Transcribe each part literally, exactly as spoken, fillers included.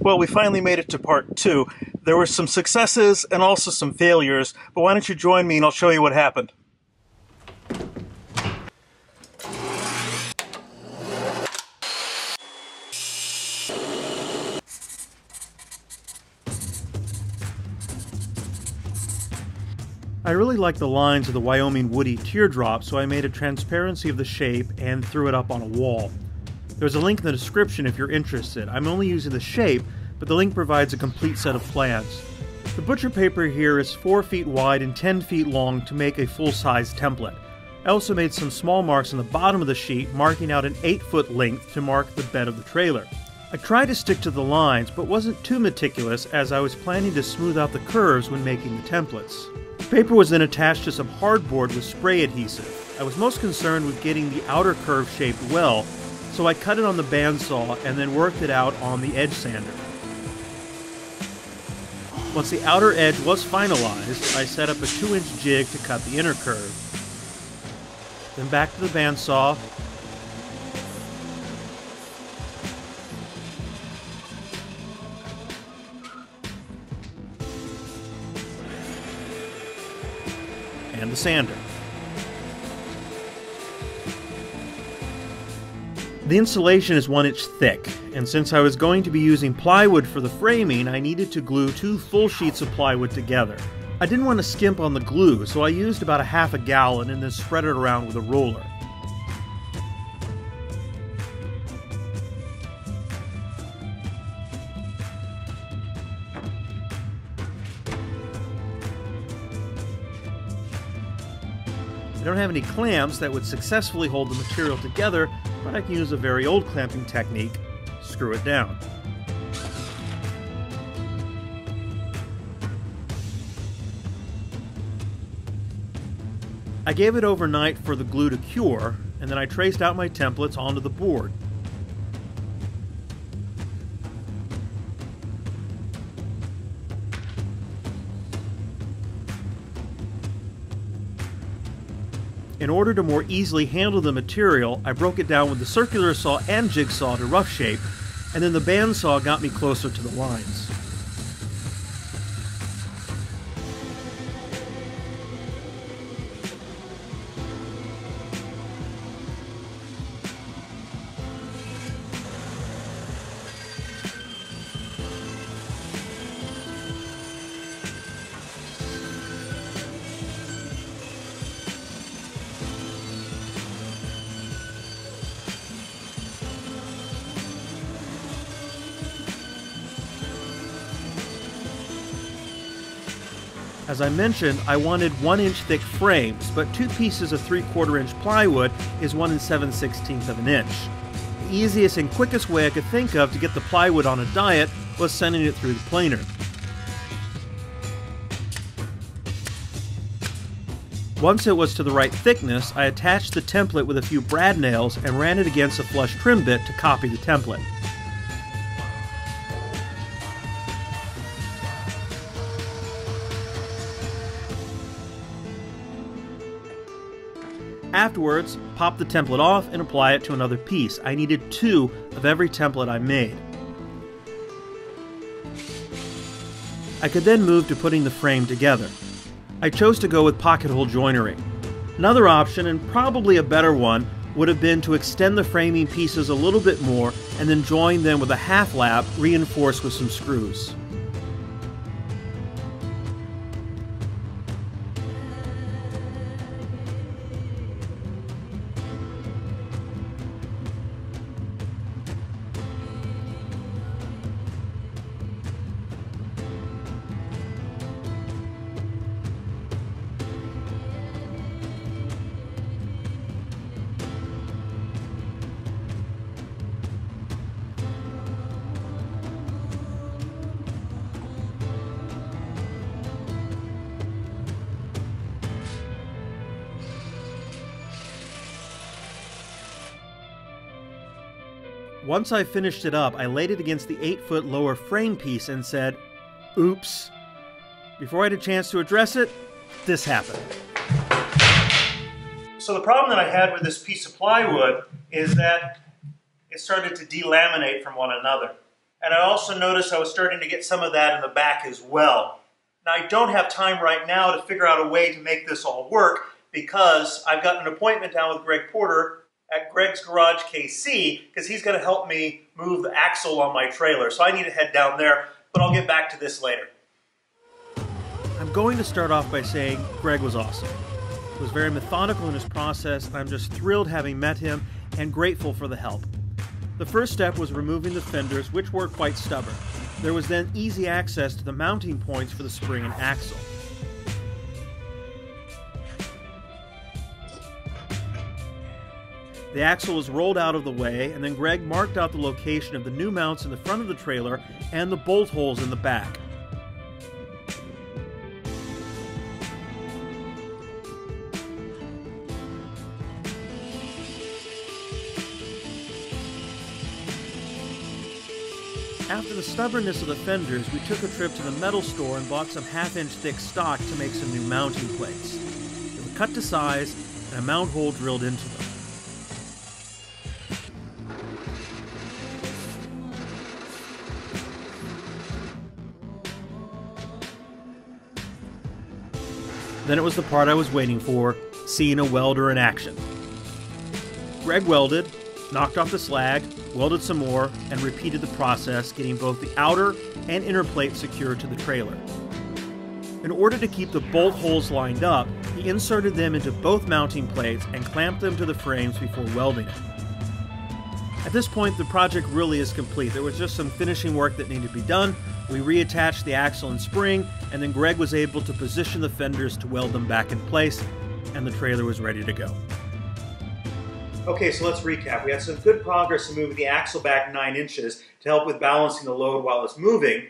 Well, we finally made it to part two. There were some successes and also some failures, but why don't you join me and I'll show you what happened. I really like the lines of the Wyoming Woody Teardrop, so I made a transparency of the shape and threw it up on a wall. There's a link in the description if you're interested. I'm only using the shape, but the link provides a complete set of plans. The butcher paper here is four feet wide and ten feet long to make a full-size template. I also made some small marks on the bottom of the sheet, marking out an eight foot length to mark the bed of the trailer. I tried to stick to the lines, but wasn't too meticulous as I was planning to smooth out the curves when making the templates. Paper was then attached to some hardboard with spray adhesive. I was most concerned with getting the outer curve shaped well, so I cut it on the bandsaw and then worked it out on the edge sander. Once the outer edge was finalized, I set up a two inch jig to cut the inner curve. Then back to the bandsaw, and the sander. The insulation is one inch thick, and since I was going to be using plywood for the framing, I needed to glue two full sheets of plywood together. I didn't want to skimp on the glue, so I used about a half a gallon and then spread it around with a roller. I don't have any clamps that would successfully hold the material together, but I can use a very old clamping technique, screw it down. I gave it overnight for the glue to cure, and then I traced out my templates onto the board. In order to more easily handle the material, I broke it down with the circular saw and jigsaw to rough shape, and then the bandsaw got me closer to the lines. As I mentioned, I wanted one inch thick frames, but two pieces of three quarter inch plywood is one and seven sixteenths of an inch. The easiest and quickest way I could think of to get the plywood on a diet was sending it through the planer. Once it was to the right thickness, I attached the template with a few brad nails and ran it against a flush trim bit to copy the template. Afterwards, pop the template off and apply it to another piece. I needed two of every template I made. I could then move to putting the frame together. I chose to go with pocket hole joinery. Another option, and probably a better one, would have been to extend the framing pieces a little bit more and then join them with a half lap reinforced with some screws. Once I finished it up, I laid it against the eight foot lower frame piece and said, "Oops." Before I had a chance to address it, this happened. So the problem that I had with this piece of plywood is that it started to delaminate from one another. And I also noticed I was starting to get some of that in the back as well. Now, I don't have time right now to figure out a way to make this all work because I've got an appointment down with Greg Porter at Greg's Garage K C because he's going to help me move the axle on my trailer. So I need to head down there, but I'll get back to this later. I'm going to start off by saying Greg was awesome. He was very methodical in his process, and I'm just thrilled having met him and grateful for the help. The first step was removing the fenders, which were quite stubborn. There was then easy access to the mounting points for the spring and axle. The axle was rolled out of the way, and then Greg marked out the location of the new mounts in the front of the trailer and the bolt holes in the back. After the stubbornness of the fenders, we took a trip to the metal store and bought some half-inch thick stock to make some new mounting plates. They were cut to size and a mount hole drilled into them. Then it was the part I was waiting for, seeing a welder in action. Greg welded, knocked off the slag, welded some more, and repeated the process, getting both the outer and inner plate secured to the trailer. In order to keep the bolt holes lined up, he inserted them into both mounting plates and clamped them to the frames before welding it. At this point, the project really is complete. There was just some finishing work that needed to be done. We reattached the axle and spring, and then Greg was able to position the fenders to weld them back in place, and the trailer was ready to go. Okay, so let's recap. We had some good progress in moving the axle back nine inches to help with balancing the load while it's moving,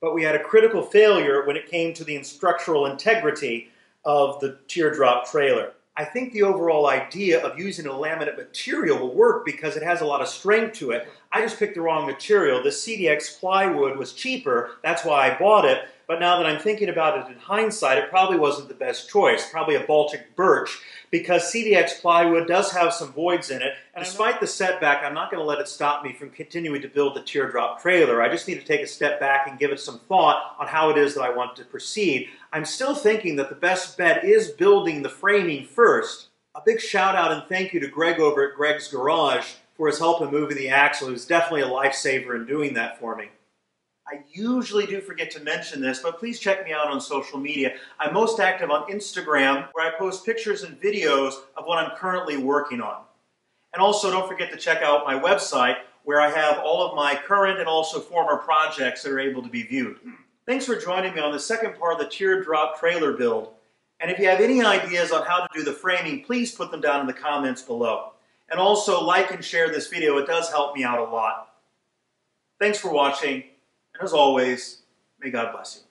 but we had a critical failure when it came to the structural integrity of the Teardrop trailer. I think the overall idea of using a laminate material will work because it has a lot of strength to it. I just picked the wrong material. The C D X plywood was cheaper, that's why I bought it, but now that I'm thinking about it in hindsight, it probably wasn't the best choice, probably a Baltic birch, because C D X plywood does have some voids in it, and despite the setback, I'm not going to let it stop me from continuing to build the Teardrop trailer. I just need to take a step back and give it some thought on how it is that I want to proceed. I'm still thinking that the best bet is building the framing first. A big shout out and thank you to Greg over at Greg's Garage for his help in moving the axle. He was definitely a lifesaver in doing that for me. I usually do forget to mention this, but please check me out on social media. I'm most active on Instagram, where I post pictures and videos of what I'm currently working on. And also don't forget to check out my website, where I have all of my current and also former projects that are able to be viewed. Thanks for joining me on the second part of the Teardrop trailer build. And if you have any ideas on how to do the framing, please put them down in the comments below. And also like and share this video. It does help me out a lot. Thanks for watching. And as always, may God bless you.